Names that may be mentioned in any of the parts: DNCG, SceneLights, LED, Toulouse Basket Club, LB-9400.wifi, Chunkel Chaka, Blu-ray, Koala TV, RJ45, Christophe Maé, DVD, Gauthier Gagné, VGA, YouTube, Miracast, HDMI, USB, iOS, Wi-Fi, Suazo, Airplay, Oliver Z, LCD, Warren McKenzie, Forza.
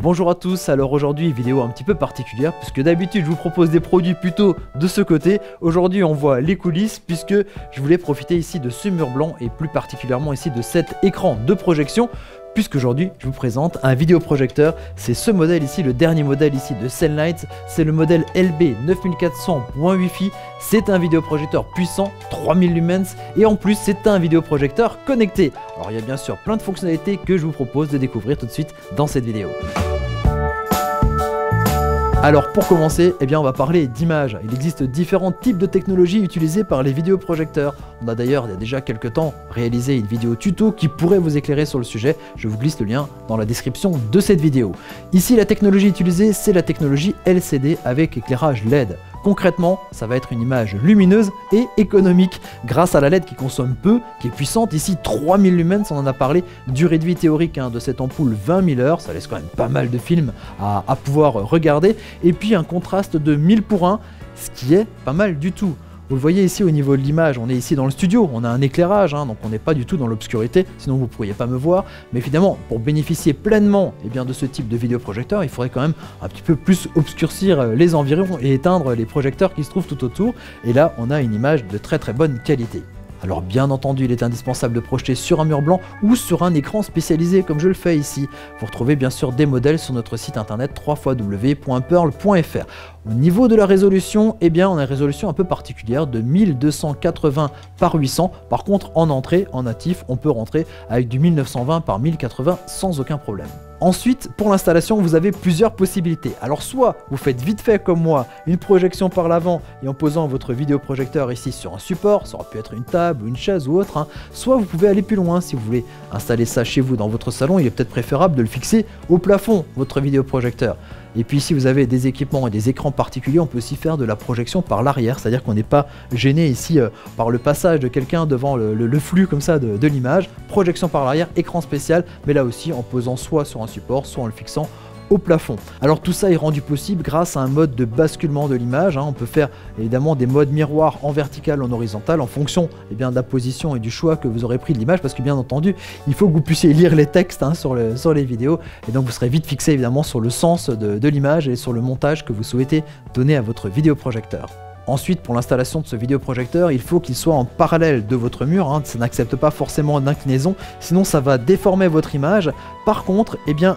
Bonjour à tous, alors aujourd'hui vidéo un petit peu particulière puisque d'habitude je vous propose des produits plutôt de ce côté. Aujourd'hui on voit les coulisses puisque je voulais profiter ici de ce mur blanc et plus particulièrement ici de cet écran de projection. Puisqu'aujourd'hui je vous présente un vidéoprojecteur, c'est ce modèle ici, le dernier modèle ici de SceneLights, c'est le modèle LB-9400.wifi, c'est un vidéoprojecteur puissant, 3000 lumens, et en plus c'est un vidéoprojecteur connecté. Alors il y a bien sûr plein de fonctionnalités que je vous propose de découvrir tout de suite dans cette vidéo. Alors pour commencer, eh bien on va parler d'images. Il existe différents types de technologies utilisées par les vidéoprojecteurs. On a d'ailleurs il y a déjà quelques temps réalisé une vidéo tuto qui pourrait vous éclairer sur le sujet. Je vous glisse le lien dans la description de cette vidéo. Ici la technologie utilisée c'est la technologie LCD avec éclairage LED. Concrètement, ça va être une image lumineuse et économique grâce à la LED qui consomme peu, qui est puissante. Ici, 3000 lumens, on en a parlé. Durée de vie théorique de cette ampoule, 20 000 heures. Ça laisse quand même pas mal de films à pouvoir regarder. Et puis, un contraste de 1000:1, ce qui est pas mal du tout. Vous le voyez ici au niveau de l'image, on est ici dans le studio, on a un éclairage, donc on n'est pas du tout dans l'obscurité, sinon vous ne pourriez pas me voir. Mais finalement, pour bénéficier pleinement de ce type de vidéoprojecteur, il faudrait quand même un petit peu plus obscurcir les environs et éteindre les projecteurs qui se trouvent tout autour. Et là, on a une image de très très bonne qualité. Alors bien entendu, il est indispensable de projeter sur un mur blanc ou sur un écran spécialisé comme je le fais ici. Vous retrouvez bien sûr des modèles sur notre site internet www.pearl.fr. Au niveau de la résolution, eh bien on a une résolution un peu particulière de 1280 par 800. Par contre en entrée, en natif, on peut rentrer avec du 1920 par 1080 sans aucun problème. Ensuite, pour l'installation, vous avez plusieurs possibilités. Alors soit vous faites vite fait comme moi, une projection par l'avant et en posant votre vidéoprojecteur ici sur un support, ça aurait pu être une table ou une chaise ou autre, soit vous pouvez aller plus loin si vous voulez installer ça chez vous dans votre salon, il est peut-être préférable de le fixer au plafond, votre vidéoprojecteur. Et puis si vous avez des équipements et des écrans particuliers, on peut aussi faire de la projection par l'arrière, c'est-à-dire qu'on n'est pas gêné ici par le passage de quelqu'un devant le flux comme ça de l'image. Projection par l'arrière, écran spécial, mais là aussi en posant soit sur un support, soit en le fixant au plafond. Alors tout ça est rendu possible grâce à un mode de basculement de l'image. On peut faire évidemment des modes miroirs en vertical, en horizontal, en fonction de la position et du choix que vous aurez pris de l'image, parce que bien entendu il faut que vous puissiez lire les textes sur les vidéos, et donc vous serez vite fixé évidemment sur le sens de l'image et sur le montage que vous souhaitez donner à votre vidéoprojecteur. Ensuite, pour l'installation de ce vidéoprojecteur, il faut qu'il soit en parallèle de votre mur, ça n'accepte pas forcément d'inclinaison, sinon ça va déformer votre image. Par contre,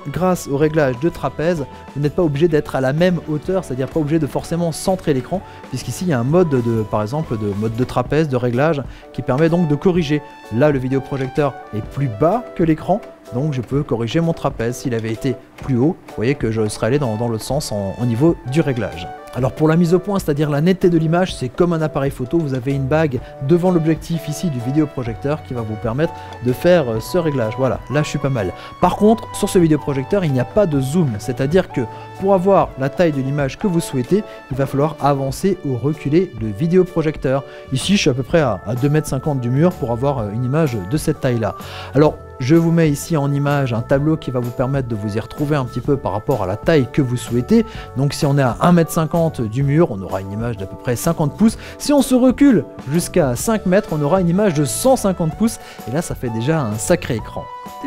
grâce au réglage de trapèze, vous n'êtes pas obligé d'être à la même hauteur, c'est-à-dire pas obligé de forcément centrer l'écran, puisqu'ici il y a un mode de trapèze, de réglage, qui permet donc de corriger. Là, le vidéoprojecteur est plus bas que l'écran, donc je peux corriger mon trapèze. S'il avait été plus haut, vous voyez que je serais allé dans l'autre sens au niveau du réglage. Alors pour la mise au point, c'est-à-dire la netteté de l'image, c'est comme un appareil photo, vous avez une bague devant l'objectif ici du vidéoprojecteur qui va vous permettre de faire ce réglage. Voilà, là je suis pas mal. Par contre, sur ce vidéoprojecteur, il n'y a pas de zoom, c'est-à-dire que pour avoir la taille de l'image que vous souhaitez, il va falloir avancer ou reculer le vidéoprojecteur. Ici, je suis à peu près à 2,50 m du mur pour avoir une image de cette taille-là. Alors, je vous mets ici en image un tableau qui va vous permettre de vous y retrouver un petit peu par rapport à la taille que vous souhaitez. Donc si on est à 1,50 m du mur, on aura une image d'à peu près 50 pouces. Si on se recule jusqu'à 5 mètres, on aura une image de 150 pouces. Et là, ça fait déjà un sacré écran.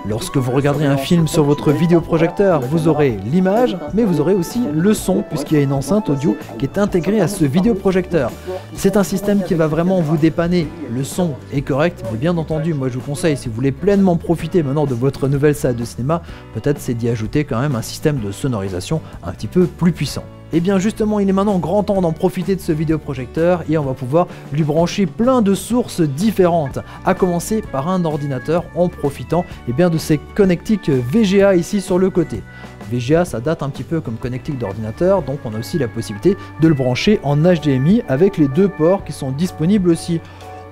Lorsque vous regarderez un film sur votre vidéoprojecteur, vous aurez l'image, mais vous aurez aussi le son, puisqu'il y a une enceinte audio qui est intégrée à ce vidéoprojecteur. C'est un système qui va vraiment vous dépanner. Le son est correct, mais bien entendu, moi je vous conseille, si vous voulez pleinement profiter maintenant de votre nouvelle salle de cinéma, peut-être c'est d'y ajouter quand même un système de sonorisation un petit peu plus puissant. Et bien justement, il est maintenant grand temps d'en profiter de ce vidéoprojecteur et on va pouvoir lui brancher plein de sources différentes, à commencer par un ordinateur en profitant de ces connectiques VGA ici sur le côté. VGA, ça date un petit peu comme connectique d'ordinateur, donc on a aussi la possibilité de le brancher en HDMI avec les deux ports qui sont disponibles aussi.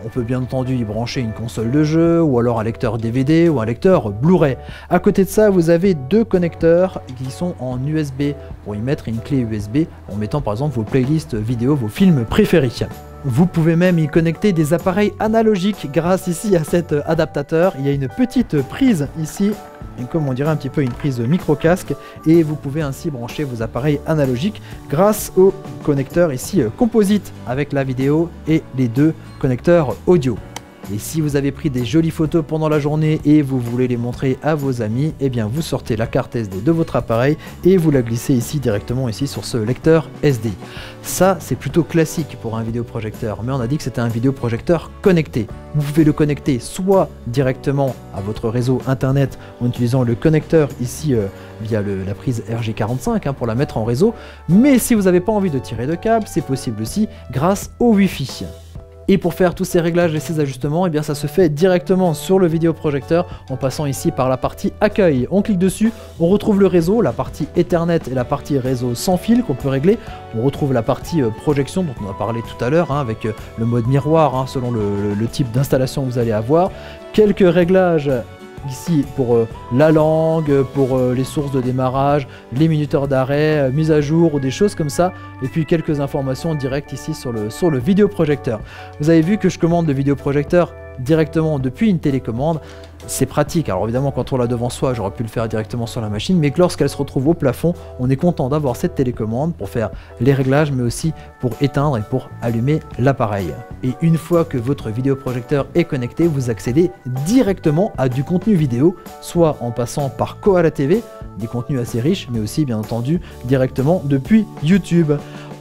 On peut bien entendu y brancher une console de jeu ou alors un lecteur DVD ou un lecteur Blu-ray. À côté de ça, vous avez deux connecteurs qui sont en USB pour y mettre une clé USB en mettant par exemple vos playlists vidéo, vos films préférés. Vous pouvez même y connecter des appareils analogiques grâce ici à cet adaptateur. Il y a une petite prise ici, comme on dirait un petit peu une prise micro-casque, et vous pouvez ainsi brancher vos appareils analogiques grâce au connecteur ici composite avec la vidéo et les deux connecteurs audio. Et si vous avez pris des jolies photos pendant la journée et vous voulez les montrer à vos amis, eh bien vous sortez la carte SD de votre appareil et vous la glissez ici directement ici sur ce lecteur SD. Ça c'est plutôt classique pour un vidéoprojecteur, mais on a dit que c'était un vidéoprojecteur connecté. Vous pouvez le connecter soit directement à votre réseau internet en utilisant le connecteur ici via la prise RJ45 pour la mettre en réseau, mais si vous n'avez pas envie de tirer de câble, c'est possible aussi grâce au Wi-Fi. Et pour faire tous ces réglages et ces ajustements, eh bien ça se fait directement sur le vidéoprojecteur en passant ici par la partie accueil. On clique dessus, on retrouve le réseau, la partie Ethernet et la partie réseau sans fil qu'on peut régler. On retrouve la partie projection dont on a parlé tout à l'heure avec le mode miroir selon le type d'installation que vous allez avoir. Quelques réglages ici pour la langue, pour les sources de démarrage, les minuteurs d'arrêt, mise à jour ou des choses comme ça, et puis quelques informations directes ici sur le vidéoprojecteur. Vous avez vu que je commande le vidéoprojecteur directement depuis une télécommande, c'est pratique. Alors évidemment quand on l'a devant soi, j'aurais pu le faire directement sur la machine, mais lorsqu'elle se retrouve au plafond, on est content d'avoir cette télécommande pour faire les réglages, mais aussi pour éteindre et pour allumer l'appareil. Et une fois que votre vidéoprojecteur est connecté, vous accédez directement à du contenu vidéo, soit en passant par Koala TV, des contenus assez riches, mais aussi bien entendu directement depuis YouTube.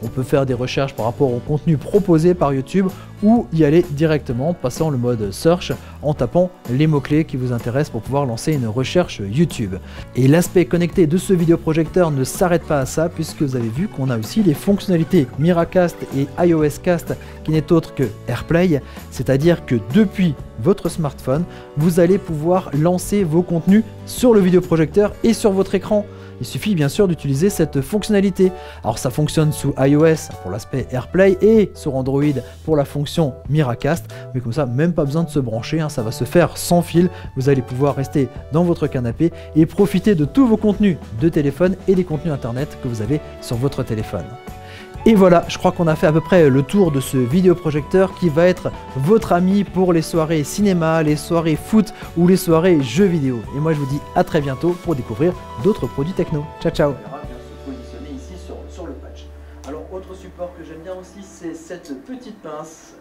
On peut faire des recherches par rapport au contenu proposé par YouTube ou y aller directement en passant le mode search en tapant les mots-clés qui vous intéressent pour pouvoir lancer une recherche YouTube. Et l'aspect connecté de ce vidéoprojecteur ne s'arrête pas à ça, puisque vous avez vu qu'on a aussi les fonctionnalités Miracast et iOScast qui n'est autre que Airplay, c'est-à-dire que depuis votre smartphone, vous allez pouvoir lancer vos contenus sur le vidéoprojecteur et sur votre écran. Il suffit bien sûr d'utiliser cette fonctionnalité. Alors ça fonctionne sous iOS pour l'aspect AirPlay et sur Android pour la fonction Miracast, mais comme ça même pas besoin de se brancher, ça va se faire sans fil, vous allez pouvoir rester dans votre canapé et profiter de tous vos contenus de téléphone et des contenus internet que vous avez sur votre téléphone. Et voilà, je crois qu'on a fait à peu près le tour de ce vidéoprojecteur qui va être votre ami pour les soirées cinéma, les soirées foot ou les soirées jeux vidéo. Et moi je vous dis à très bientôt pour découvrir d'autres produits techno. Ciao ciao. On verra bien se positionner ici sur le patch. Alors autre support que j'aime bien aussi, c'est cette petite pince.